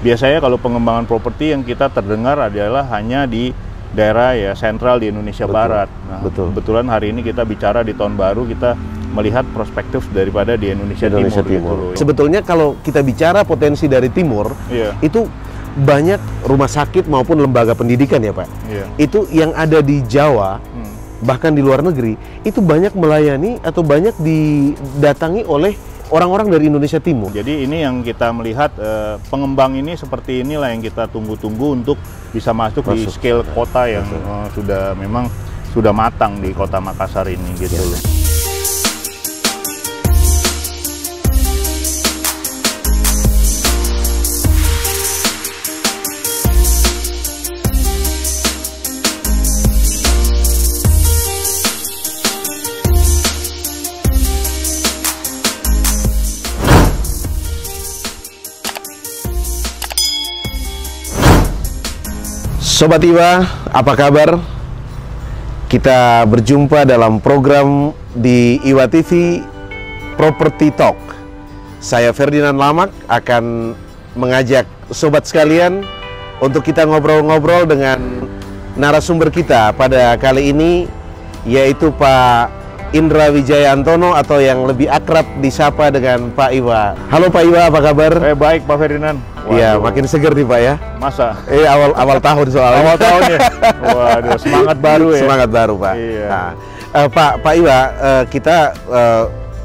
Biasanya kalau pengembangan properti yang kita terdengar adalah hanya di daerah ya sentral di Indonesia Barat. Nah, kebetulan hari ini kita bicara di tahun baru, kita melihat prospektif daripada di Indonesia Timur. Gitu. Sebetulnya kalau kita bicara potensi dari Timur, itu banyak rumah sakit maupun lembaga pendidikan ya Pak. Itu yang ada di Jawa, bahkan di luar negeri, itu banyak melayani atau banyak didatangi oleh orang-orang dari Indonesia Timur. Jadi ini yang kita melihat, pengembang ini seperti inilah yang kita tunggu-tunggu untuk bisa masuk di scale kota yang sudah matang di kota Makassar ini gitu loh. Sobat IWA, apa kabar? Kita berjumpa dalam program di IWA TV Property Talk. Saya Ferdinand Lamak akan mengajak sobat sekalian untuk kita ngobrol-ngobrol dengan narasumber kita pada kali ini, yaitu Pak Indra Wijaya Antono atau yang lebih akrab disapa dengan Pak IWA. Halo Pak IWA, apa kabar? Baik Pak Ferdinand. Iya, makin seger nih Pak ya. Masa? Awal tahun soalnya. Awal tahun ya. Waduh, semangat baru ya. Semangat baru Pak. Iya. Nah, Pak IWA, kita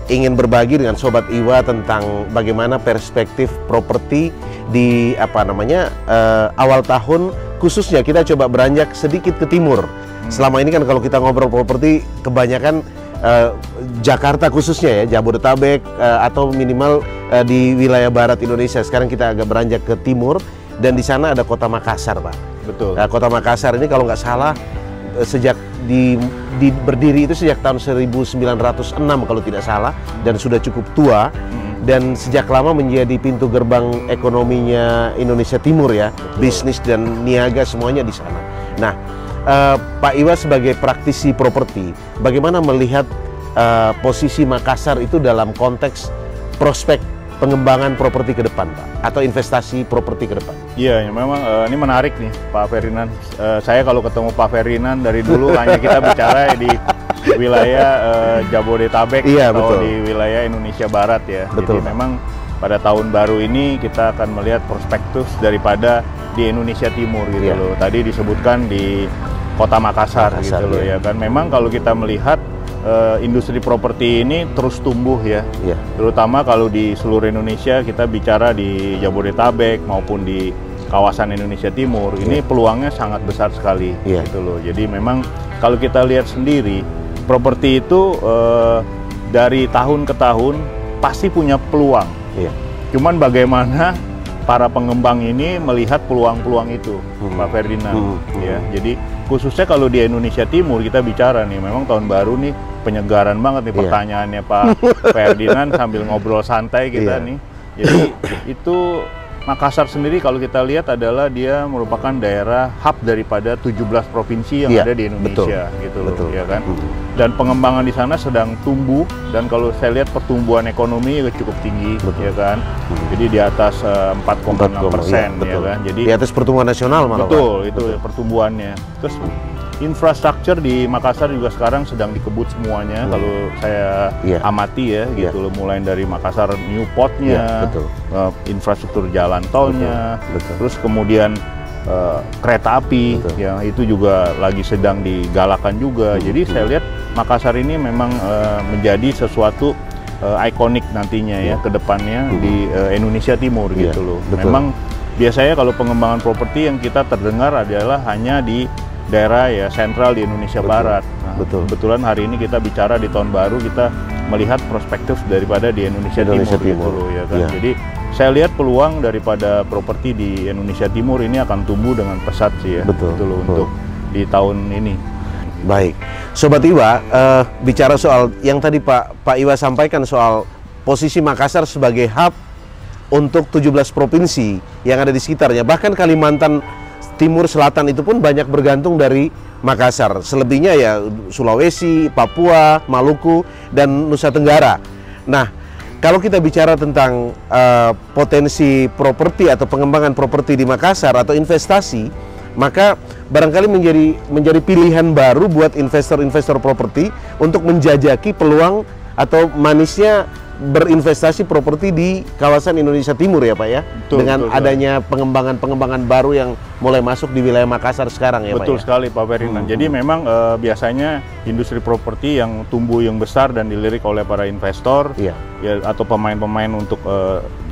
ingin berbagi dengan Sobat IWA tentang bagaimana perspektif properti di awal tahun, khususnya kita coba beranjak sedikit ke timur. Selama ini kan kalau kita ngobrol properti kebanyakan Jakarta khususnya ya, Jabodetabek atau minimal di wilayah barat Indonesia. Sekarang kita agak beranjak ke timur dan di sana ada kota Makassar, Pak. Betul. Nah, kota Makassar ini kalau nggak salah sejak berdiri itu sejak tahun 1906 kalau tidak salah, dan sudah cukup tua dan sejak lama menjadi pintu gerbang ekonominya Indonesia Timur ya. Betul. Bisnis dan niaga semuanya di sana. Nah, Pak IWA sebagai praktisi properti, bagaimana melihat posisi Makassar itu dalam konteks prospek pengembangan properti ke depan, Pak? Atau investasi properti ke depan? Iya, memang ini menarik nih Pak Ferdinand. Saya kalau ketemu Pak Ferdinand dari dulu hanya kita bicara di wilayah Jabodetabek, iya, atau betul, di wilayah Indonesia Barat ya. Betul. Jadi memang pada tahun baru ini kita akan melihat perspektif daripada di Indonesia Timur gitu loh. Tadi disebutkan di kota Makassar gitu loh ya kan. Memang kalau kita melihat industri properti ini terus tumbuh ya, terutama kalau di seluruh Indonesia, kita bicara di Jabodetabek maupun di kawasan Indonesia Timur, ini peluangnya sangat besar sekali gitu loh. Jadi memang kalau kita lihat sendiri, properti itu dari tahun ke tahun pasti punya peluang, cuman bagaimana para pengembang ini melihat peluang-peluang itu, Pak Ferdinand. Ya, jadi khususnya kalau di Indonesia Timur kita bicara nih, memang tahun baru nih penyegaran banget nih pertanyaannya Pak Ferdinand sambil ngobrol santai kita nih. Jadi itu Makassar sendiri kalau kita lihat adalah dia merupakan daerah hub daripada 17 provinsi yang ada di Indonesia, gitu loh, ya kan. Dan pengembangan di sana sedang tumbuh, dan kalau saya lihat pertumbuhan ekonomi cukup tinggi, ya kan. Jadi di atas 4,6%, ya kan. Jadi di atas pertumbuhan nasional malah. Betul, itu pertumbuhannya. Terus infrastruktur di Makassar juga sekarang sedang dikebut semuanya, kalau saya amati ya, gitu loh, mulai dari Makassar New Port-nya, infrastruktur jalan tolnya, terus kemudian kereta api, yang itu juga lagi sedang digalakan juga. Jadi saya lihat Makassar ini memang menjadi sesuatu ikonik nantinya ya, ke depannya di Indonesia Timur gitu loh. Memang biasanya kalau pengembangan properti yang kita terdengar adalah hanya di daerah ya sentral di Indonesia Barat. Nah, kebetulan hari ini kita bicara di tahun baru, kita melihat prospektif daripada di Indonesia Timur. Gitu loh, ya kan? Jadi saya lihat peluang daripada properti di Indonesia Timur ini akan tumbuh dengan pesat sih ya. Betul. Untuk di tahun ini. Baik, Sobat IWA, bicara soal yang tadi Pak IWA sampaikan soal posisi Makassar sebagai hub untuk 17 provinsi yang ada di sekitarnya, bahkan Kalimantan Timur Selatan itu pun banyak bergantung dari Makassar. Selebihnya ya Sulawesi, Papua, Maluku, dan Nusa Tenggara. Nah, Kalau kita bicara tentang potensi properti atau pengembangan properti di Makassar atau investasi, maka barangkali menjadi pilihan baru buat investor-investor properti untuk menjajaki peluang atau manisnya berinvestasi properti di kawasan Indonesia Timur ya Pak ya, betul, dengan betul, adanya pengembangan-pengembangan baru yang mulai masuk di wilayah Makassar sekarang ya Pak. Betul ya? Sekali Pak Ferdinand. Jadi memang biasanya industri properti yang tumbuh yang besar dan dilirik oleh para investor ya, atau pemain-pemain untuk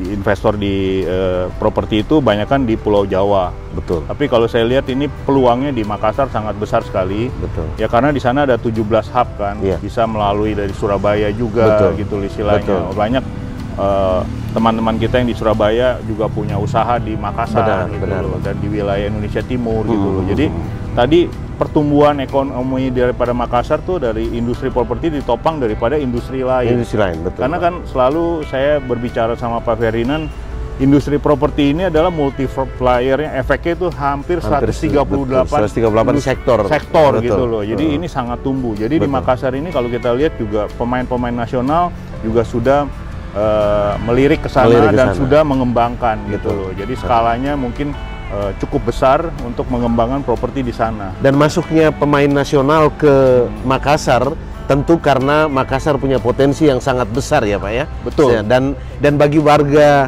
investor di properti itu banyak kan di Pulau Jawa. Betul. Tapi kalau saya lihat ini peluangnya di Makassar sangat besar sekali. Betul. Ya karena di sana ada 17 hub kan, bisa melalui dari Surabaya juga. Betul. Gitu istilahnya. Betul. Banyak teman-teman kita yang di Surabaya juga punya usaha di Makassar, benar. Dan di wilayah Indonesia Timur gitu loh. Jadi tadi pertumbuhan ekonomi daripada Makassar tuh dari industri properti ditopang daripada industri lain. Industri lain, betul. Karena kan selalu saya berbicara sama Pak Ferdinand, industri properti ini adalah multipliernya, efeknya itu hampir 138 sektor gitu loh. Jadi ini sangat tumbuh. Jadi di Makassar ini kalau kita lihat juga pemain-pemain nasional juga sudah melirik ke sana dan sudah mengembangkan gitu loh. Jadi skalanya mungkin cukup besar untuk mengembangkan properti di sana. Dan masuknya pemain nasional ke Makassar tentu karena Makassar punya potensi yang sangat besar ya Pak ya. Betul. Dan bagi warga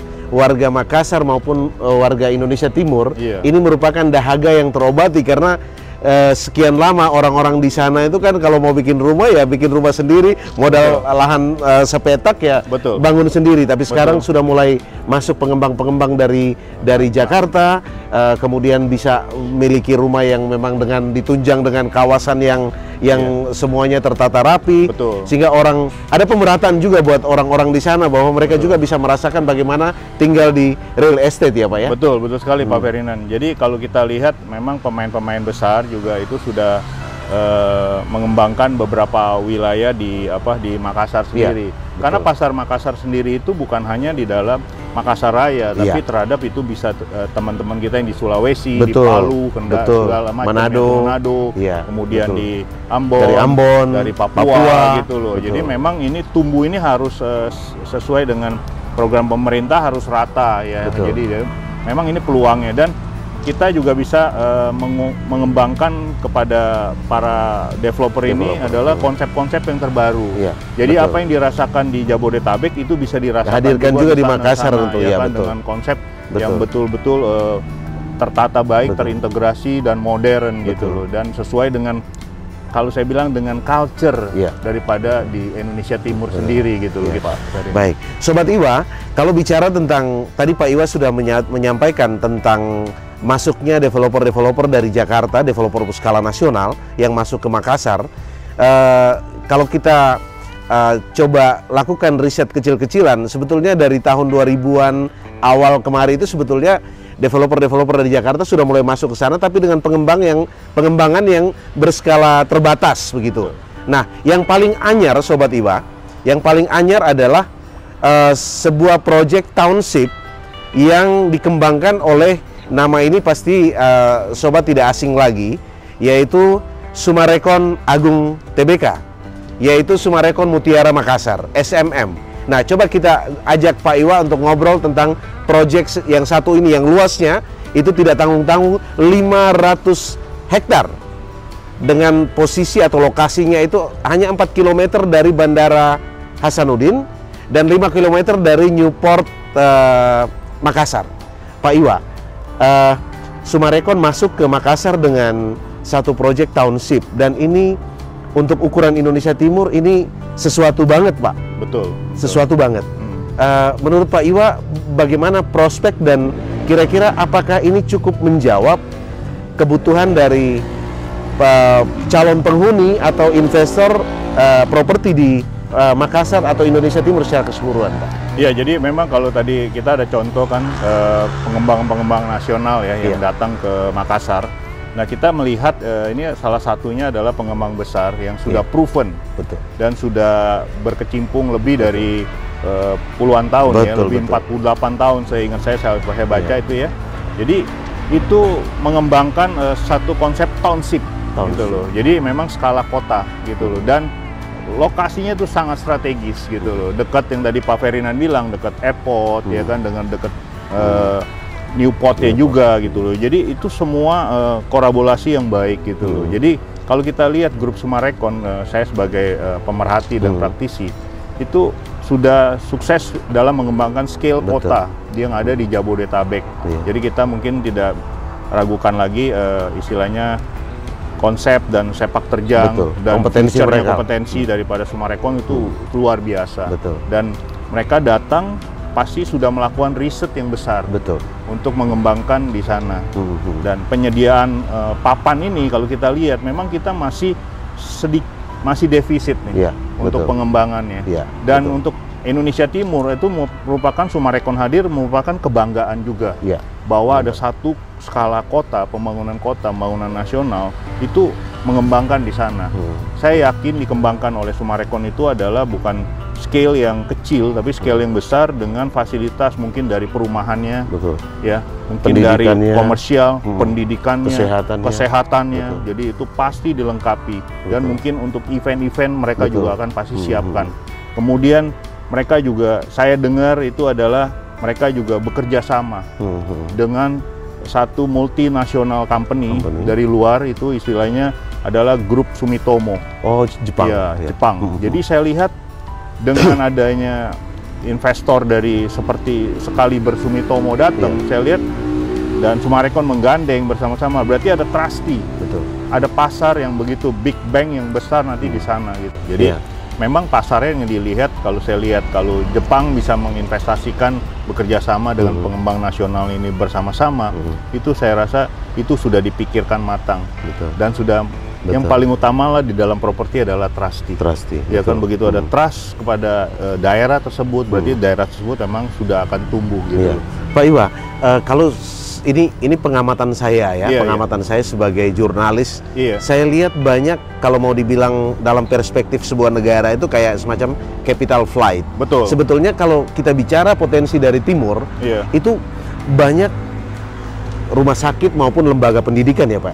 Makassar maupun warga Indonesia Timur, ini merupakan dahaga yang terobati karena sekian lama orang-orang di sana itu kan kalau mau bikin rumah sendiri, modal lahan sepetak ya, bangun sendiri. Tapi sekarang sudah mulai masuk pengembang-pengembang dari Jakarta, kemudian bisa memiliki rumah yang memang dengan ditunjang dengan kawasan yang semuanya tertata rapi. Betul. Sehingga orang ada pemerataan juga buat orang-orang di sana bahwa mereka juga bisa merasakan bagaimana tinggal di real estate ya Pak ya. Betul sekali Pak Ferdinand. Jadi kalau kita lihat memang pemain-pemain besar juga itu sudah mengembangkan beberapa wilayah di Makassar sendiri. Ya, karena pasar Makassar sendiri itu bukan hanya di dalam Makassar Raya, tapi terhadap itu bisa teman-teman kita yang di Sulawesi, di Palu, Kendari, segala macam, Manado, kemudian di Ambon, dari Papua gitu loh. Jadi memang ini tumbuh ini harus sesuai dengan program pemerintah, harus rata ya. Jadi memang ini peluangnya dan kita juga bisa mengembangkan kepada para developer ini adalah konsep-konsep yang terbaru. Iya, jadi apa yang dirasakan di Jabodetabek itu bisa dirasakan juga di Makassar tentu ya kan, dengan konsep yang betul-betul tertata baik, terintegrasi dan modern gitu loh, dan sesuai dengan kalau saya bilang dengan culture daripada di Indonesia Timur sendiri gitu loh Pak. Baik, Sobat Iwa, kalau bicara tentang tadi Pak Iwa sudah menyampaikan tentang masuknya developer-developer dari Jakarta, developer skala nasional yang masuk ke Makassar. Kalau kita coba lakukan riset kecil-kecilan, sebetulnya dari tahun 2000-an awal kemarin itu sebetulnya developer-developer dari Jakarta sudah mulai masuk ke sana, tapi dengan pengembangan yang berskala terbatas begitu. Nah, yang paling anyar Sobat Iwa, yang paling anyar adalah sebuah project township yang dikembangkan oleh, nama ini pasti Sobat tidak asing lagi, yaitu Summarecon Agung TBK, yaitu Summarecon Mutiara Makassar, SMM. Nah, coba kita ajak Pak Iwa untuk ngobrol tentang proyek yang satu ini, yang luasnya itu tidak tanggung-tanggung 500 hektar dengan posisi atau lokasinya itu hanya 4 km dari Bandara Hasanuddin dan 5 km dari Newport, Makassar. Pak Iwa, Summarecon masuk ke Makassar dengan satu proyek township, dan ini untuk ukuran Indonesia Timur ini sesuatu banget Pak. Betul. Sesuatu banget. Menurut Pak Iwa bagaimana prospek dan kira-kira apakah ini cukup menjawab kebutuhan dari calon penghuni atau investor properti di Makassar atau Indonesia Timur secara keseluruhan Pak? Iya, jadi memang kalau tadi kita ada contoh kan pengembang-pengembang nasional ya yang datang ke Makassar. Nah, kita melihat ini salah satunya adalah pengembang besar yang sudah proven dan sudah berkecimpung lebih dari puluhan tahun, ya lebih 48 tahun saya ingat, saya baca itu ya. Jadi itu mengembangkan satu konsep township gitu loh. Jadi memang skala kota gitu loh, dan lokasinya itu sangat strategis gitu loh. Dekat yang tadi Pak Ferdinand bilang, dekat airport ya kan, dengan dekat Newport-nya juga gitu loh. Jadi itu semua kolaborasi yang baik gitu loh. Jadi kalau kita lihat grup Summarecon, saya sebagai pemerhati dan praktisi, itu sudah sukses dalam mengembangkan scale kota yang ada di Jabodetabek. Jadi kita mungkin tidak ragukan lagi istilahnya konsep dan sepak terjang dan kompetensi daripada Summarecon itu luar biasa. Dan mereka datang pasti sudah melakukan riset yang besar untuk mengembangkan di sana. Dan penyediaan papan ini kalau kita lihat memang kita masih masih defisit nih untuk pengembangannya. Dan untuk Indonesia Timur itu merupakan Summarecon hadir merupakan kebanggaan juga bahwa ada satu skala kota, pembangunan nasional itu mengembangkan di sana. Saya yakin dikembangkan oleh Summarecon itu adalah bukan scale yang kecil tapi scale yang besar dengan fasilitas mungkin dari perumahannya, ya, mungkin dari komersial, pendidikannya, kesehatannya. Jadi itu pasti dilengkapi dan mungkin untuk event-event mereka juga akan pasti siapkan. Kemudian mereka juga, saya dengar itu adalah mereka juga bekerja sama dengan satu multinasional company dari luar, itu istilahnya adalah grup Sumitomo. Oh, Jepang. Ya, Jepang. Jadi saya lihat dengan adanya investor dari seperti sekali bersumitomo datang, saya lihat dan Summarecon menggandeng bersama-sama, berarti ada trustee, ada pasar yang begitu big bang yang besar nanti di sana gitu. Jadi memang pasarnya yang dilihat, kalau saya lihat kalau Jepang bisa menginvestasikan bekerja sama dengan pengembang nasional ini bersama-sama, itu saya rasa itu sudah dipikirkan matang dan sudah yang paling utama lah di dalam properti adalah trustee. Ya kan, begitu ada trust kepada daerah tersebut, berarti daerah tersebut memang sudah akan tumbuh gitu. Pak Iwa, kalau ini pengamatan saya ya, saya sebagai jurnalis, saya lihat banyak kalau mau dibilang dalam perspektif sebuah negara itu kayak semacam capital flight. Sebetulnya kalau kita bicara potensi dari timur, itu banyak rumah sakit maupun lembaga pendidikan ya Pak,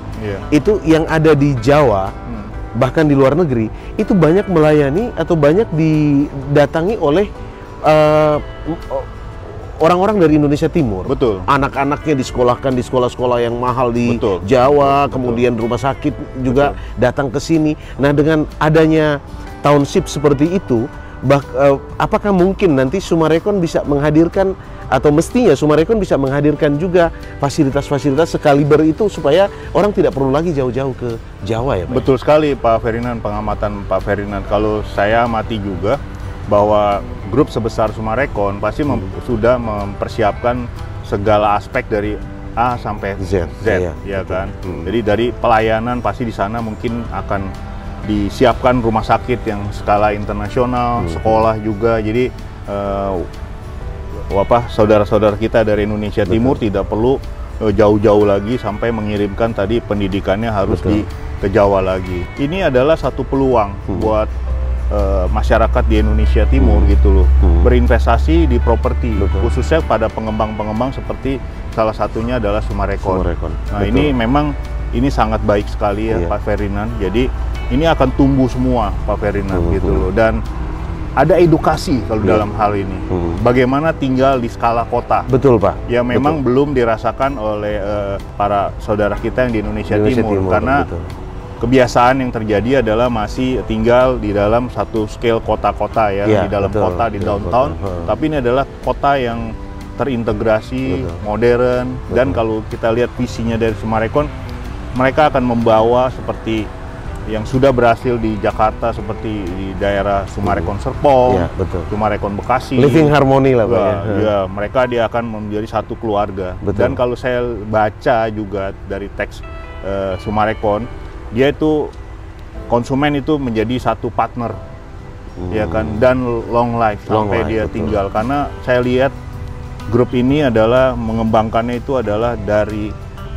itu yang ada di Jawa, bahkan di luar negeri, itu banyak melayani atau banyak didatangi oleh orang-orang dari Indonesia Timur. Anak-anaknya disekolahkan di sekolah-sekolah yang mahal di Jawa, kemudian rumah sakit juga datang ke sini. Nah, dengan adanya township seperti itu, apakah mungkin nanti Summarecon bisa menghadirkan, atau mestinya Summarecon bisa menghadirkan juga fasilitas-fasilitas sekaliber itu supaya orang tidak perlu lagi jauh-jauh ke Jawa ya Pak? Betul sekali Pak Ferdinand, pengamatan Pak Ferdinand. Kalau saya amati juga bahwa grup sebesar Summarecon pasti sudah mempersiapkan segala aspek dari A sampai Z ya kan. Jadi dari pelayanan pasti di sana mungkin akan disiapkan rumah sakit yang skala internasional, sekolah juga. Jadi saudara-saudara kita dari Indonesia Timur tidak perlu jauh-jauh lagi sampai mengirimkan tadi pendidikannya harus ke Jawa lagi. Ini adalah satu peluang buat masyarakat di Indonesia Timur gitu loh, berinvestasi di properti, khususnya pada pengembang-pengembang seperti salah satunya adalah Summarecon. Nah, ini memang ini sangat baik sekali ya Pak Ferdinand. Jadi ini akan tumbuh semua Pak Ferdinand gitu loh. Dan ada edukasi kalau dalam hal ini, bagaimana tinggal di skala kota. Betul Pak. Ya memang belum dirasakan oleh para saudara kita yang di Indonesia Timur karena kebiasaan yang terjadi adalah masih tinggal di dalam satu scale kota-kota ya, di dalam kota, di downtown. Tapi ini adalah kota yang terintegrasi, modern. Dan kalau kita lihat visinya dari Summarecon, mereka akan membawa seperti yang sudah berhasil di Jakarta, seperti di daerah Summarecon Serpong, Summarecon Bekasi. Living Harmony lah Pak ya. Ya, mereka akan menjadi satu keluarga. Dan kalau saya baca juga dari teks Summarecon, dia itu konsumen itu menjadi satu partner, ya kan, dan long life sampai dia tinggal. Karena saya lihat grup ini adalah mengembangkannya itu adalah dari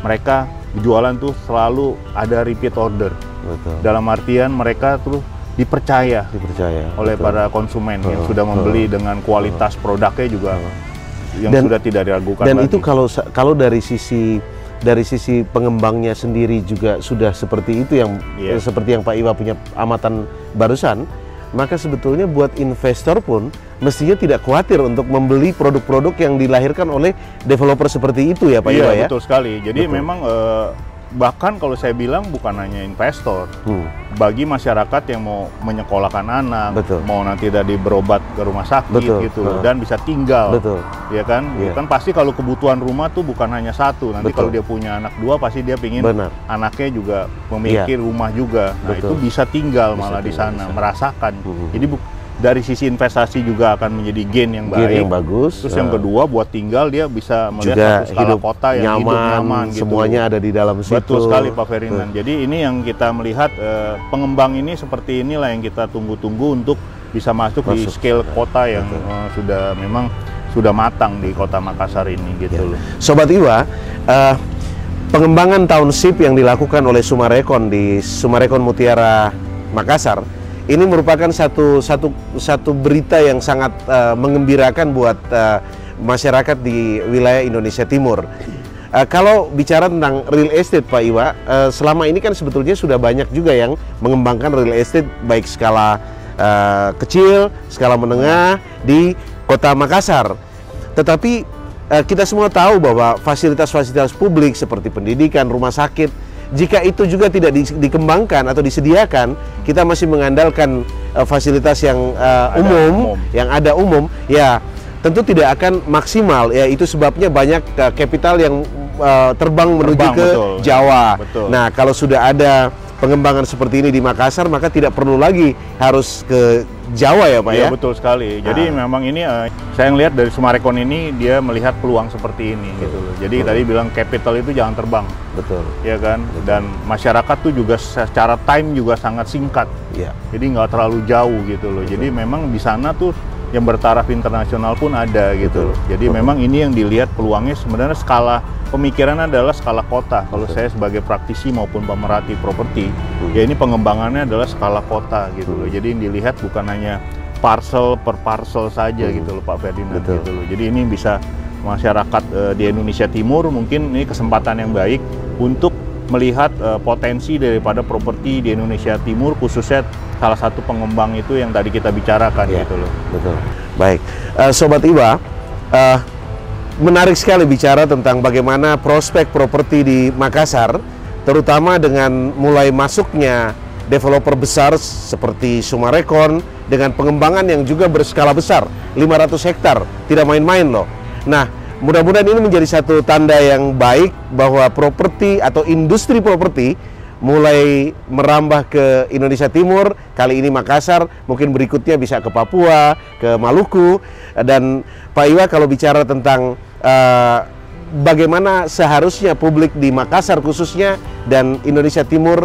mereka jualan tuh selalu ada repeat order. Dalam artian mereka terus dipercaya oleh para konsumen yang sudah membeli dengan kualitas produknya juga yang sudah tidak diragukan dan lagi. Itu kalau dari sisi pengembangnya sendiri juga sudah seperti itu, yang seperti yang Pak Iwa punya amatan barusan, maka sebetulnya buat investor pun mestinya tidak khawatir untuk membeli produk-produk yang dilahirkan oleh developer seperti itu ya Pak Iwa ya? Iya, betul sekali. Jadi memang bahkan kalau saya bilang bukan hanya investor, bagi masyarakat yang mau menyekolahkan anak, mau nanti tadi berobat ke rumah sakit gitu, dan bisa tinggal, ya kan? Kan pasti kalau kebutuhan rumah tuh bukan hanya satu, nanti kalau dia punya anak dua pasti dia pingin anaknya juga memiliki rumah juga, nah itu bisa tinggal malah di sana, merasakan. Jadi dari sisi investasi juga akan menjadi gain yang bagus. Terus yang kedua buat tinggal dia bisa melihat skala kota yang hidup nyaman gitu. Semuanya ada di dalam situ. Betul sekali Pak Ferdinand. Jadi ini yang kita melihat pengembang ini seperti inilah yang kita tunggu-tunggu untuk bisa masuk di scale kota yang sudah memang sudah matang di kota Makassar ini gitu loh. Sobat Iwa, pengembangan township yang dilakukan oleh Summarecon di Summarecon Mutiara Makassar ini merupakan satu berita yang sangat mengembirakan buat masyarakat di wilayah Indonesia Timur. Kalau bicara tentang real estate Pak Iwa, selama ini kan sebetulnya sudah banyak juga yang mengembangkan real estate baik skala kecil, skala menengah di kota Makassar. Tetapi kita semua tahu bahwa fasilitas-fasilitas publik seperti pendidikan, rumah sakit, jika itu juga tidak dikembangkan atau disediakan, kita masih mengandalkan fasilitas yang umum, ya tentu tidak akan maksimal. Ya itu sebabnya banyak kapital yang terbang menuju ke Jawa. Nah, kalau sudah ada pengembangan seperti ini di Makassar, maka tidak perlu lagi harus ke Jawa ya Pak ya? Iya betul sekali. Jadi memang ini saya melihat dari Summarecon ini dia melihat peluang seperti ini gitu loh. Jadi tadi bilang capital itu jangan terbang. Ya kan? Dan masyarakat tuh juga secara time juga sangat singkat. Jadi nggak terlalu jauh gitu loh. Jadi memang di sana tuh yang bertaraf internasional pun ada gitu loh. Jadi memang ini yang dilihat peluangnya sebenarnya skala pemikiran adalah skala kota. Kalau saya sebagai praktisi maupun pemerhati properti, ya ini pengembangannya adalah skala kota gitu loh. Jadi yang dilihat bukan hanya parcel per parcel saja gitu loh Pak Ferdinand gitu loh. Jadi ini bisa masyarakat di Indonesia Timur mungkin ini kesempatan yang baik untuk melihat potensi daripada properti di Indonesia Timur khususnya salah satu pengembang itu yang tadi kita bicarakan gitu loh. Baik, Sobat Iwa, menarik sekali bicara tentang bagaimana prospek properti di Makassar, terutama dengan mulai masuknya developer besar seperti Summarecon dengan pengembangan yang juga berskala besar, 500 hektar, tidak main-main loh. Nah, mudah-mudahan ini menjadi satu tanda yang baik bahwa properti atau industri properti mulai merambah ke Indonesia Timur, kali ini Makassar, mungkin berikutnya bisa ke Papua, ke Maluku. Dan Pak Iwa kalau bicara tentang bagaimana seharusnya publik di Makassar khususnya dan Indonesia Timur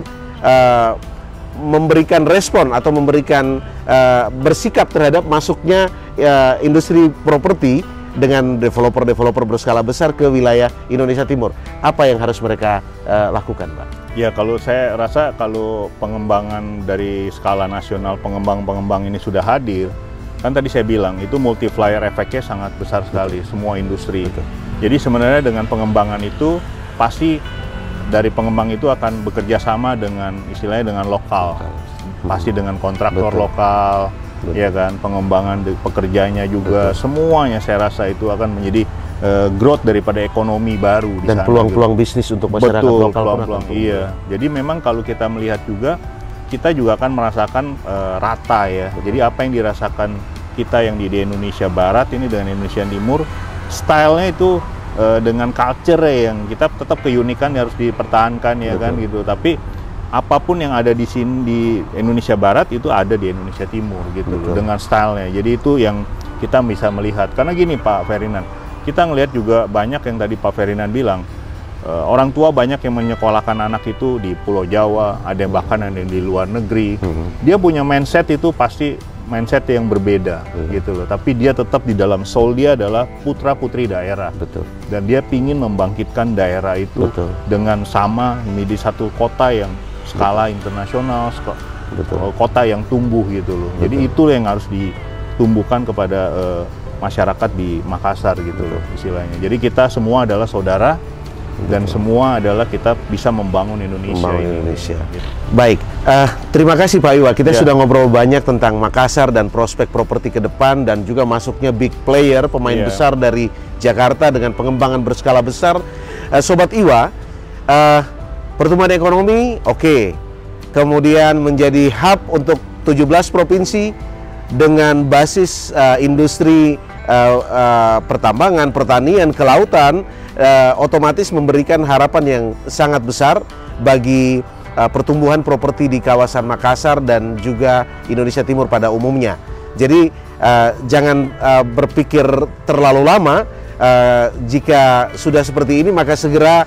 memberikan respon atau memberikan bersikap terhadap masuknya industri properti dengan developer-developer berskala besar ke wilayah Indonesia Timur, apa yang harus mereka lakukan, Pak? Ya, kalau saya rasa kalau pengembangan dari skala nasional, pengembang-pengembang ini sudah hadir, kan tadi saya bilang, itu multiplier efeknya sangat besar sekali, semua industri. Jadi sebenarnya dengan pengembangan itu, pasti dari pengembang itu akan bekerja sama dengan, istilahnya dengan lokal. Pasti dengan kontraktor lokal, ya kan, pengembangan pekerjanya juga semuanya saya rasa itu akan menjadi growth daripada ekonomi baru di dan peluang-peluang gitu. Bisnis untuk masyarakat lokal peluang, iya. Jadi memang kalau kita melihat juga kita juga akan merasakan rata ya. Jadi apa yang dirasakan kita yang di Indonesia Barat ini dengan Indonesia Timur, stylenya itu dengan culture yang kita tetap keunikan harus dipertahankan ya kan gitu. Tapi apapun yang ada di sini di Indonesia Barat itu ada di Indonesia Timur gitu loh, dengan stylenya. Jadi itu yang kita bisa melihat. Karena gini Pak Ferdinand, kita ngelihat juga banyak yang tadi Pak Ferdinand bilang orang tua banyak yang menyekolahkan anak itu di Pulau Jawa, ada yang bahkan ada yang di luar negeri. Dia punya mindset itu pasti mindset yang berbeda gitu loh. Tapi dia tetap di dalam soul dia adalah putra putri daerah. Dan dia pingin membangkitkan daerah itu dengan sama di satu kota yang skala internasional, kota yang tumbuh gitu loh. Jadi itu yang harus ditumbuhkan kepada masyarakat di Makassar gitu loh istilahnya. Jadi kita semua adalah saudara, dan semua adalah kita bisa membangun Indonesia. Baik, terima kasih Pak Iwa. Kita sudah ngobrol banyak tentang Makassar dan prospek properti ke depan, dan juga masuknya big player, pemain besar dari Jakarta dengan pengembangan berskala besar. Sobat Iwa, pertumbuhan ekonomi oke, kemudian menjadi hub untuk 17 provinsi dengan basis industri pertambangan, pertanian, kelautan, otomatis memberikan harapan yang sangat besar bagi pertumbuhan properti di kawasan Makassar dan juga Indonesia Timur pada umumnya. Jadi jangan berpikir terlalu lama. Jika sudah seperti ini maka segera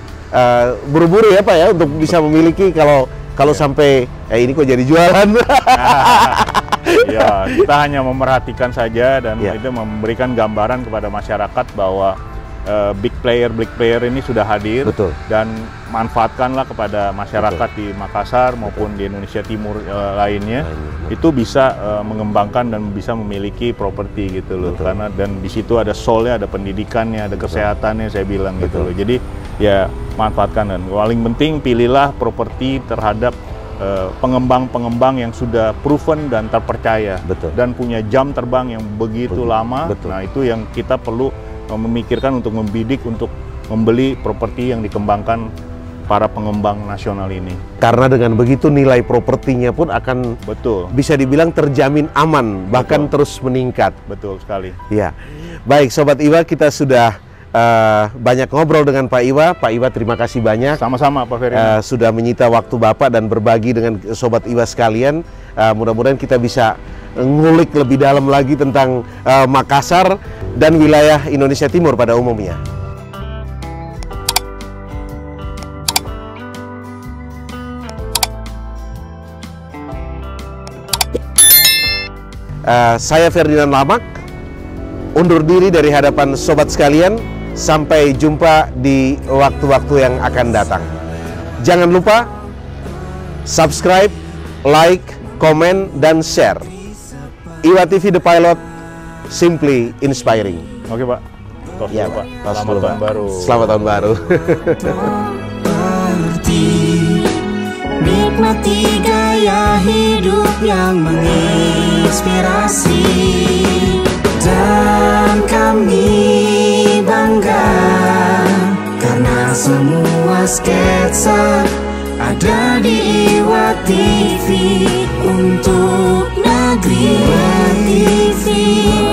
buru-buru ya Pak ya untuk bisa memiliki. Kalau sampai ini kok jadi jualan. Ya, kita hanya memerhatikan saja dan itu memberikan gambaran kepada masyarakat bahwa big player ini sudah hadir. Betul. Dan manfaatkanlah kepada masyarakat di Makassar maupun di Indonesia Timur lainnya. Itu bisa mengembangkan dan bisa memiliki properti gitu loh. Karena dan di situ ada soul-nya, ada pendidikannya, ada kesehatannya, saya bilang gitu loh. Jadi ya manfaatkan, dan paling penting pilihlah properti terhadap pengembang-pengembang yang sudah proven dan terpercaya dan punya jam terbang yang begitu lama. Nah itu yang kita perlu memikirkan untuk membidik untuk membeli properti yang dikembangkan para pengembang nasional ini. Karena dengan begitu nilai propertinya pun akan bisa dibilang terjamin aman, bahkan terus meningkat. Betul sekali. Ya, baik Sobat Iwa, kita sudah banyak ngobrol dengan Pak Iwa. Pak Iwa, terima kasih banyak. Sama-sama Pak Ferdinand. Sudah menyita waktu Bapak dan berbagi dengan Sobat Iwa sekalian. Mudah-mudahan kita bisa ngulik lebih dalam lagi tentang Makassar dan wilayah Indonesia Timur pada umumnya. Saya Ferdinand Lamak, undur diri dari hadapan Sobat sekalian. Sampai jumpa di waktu-waktu yang akan datang. Jangan lupa subscribe, like, comment, dan share. IWA TV The Pilot, simply inspiring. Oke Pak, ya, Pak. Selamat tahun baru. Selamat tahun baru. Nikmati gaya hidup yang menginspirasi, dan kami bangga karena semua sketsa ada di IWA TV untuk negeri.